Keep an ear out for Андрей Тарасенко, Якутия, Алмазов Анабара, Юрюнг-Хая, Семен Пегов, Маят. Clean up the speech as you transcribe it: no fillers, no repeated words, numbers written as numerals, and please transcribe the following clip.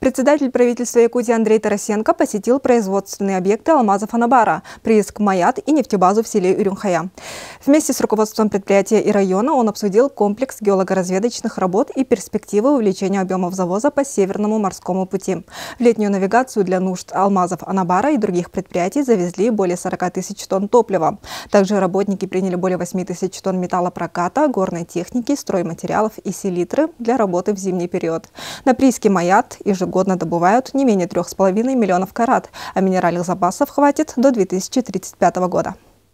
Председатель правительства Якутии Андрей Тарасенко посетил производственные объекты «Алмазов Анабара», прииск «Маят» и нефтебазу в селе Юрюнг-Хая. Вместе с руководством предприятия и района он обсудил комплекс геологоразведочных работ и перспективы увеличения объемов завоза по Северному морскому пути. В летнюю навигацию для нужд «Алмазов Анабара» и других предприятий завезли более 40 тысяч тонн топлива. Также работники приняли более 8 тысяч тонн металлопроката, горной техники, стройматериалов и селитры для работы в зимний период. На прииске «Маят» ежегодно добывают не менее 3,5 миллионов карат, а минеральных запасов хватит до 2035 года.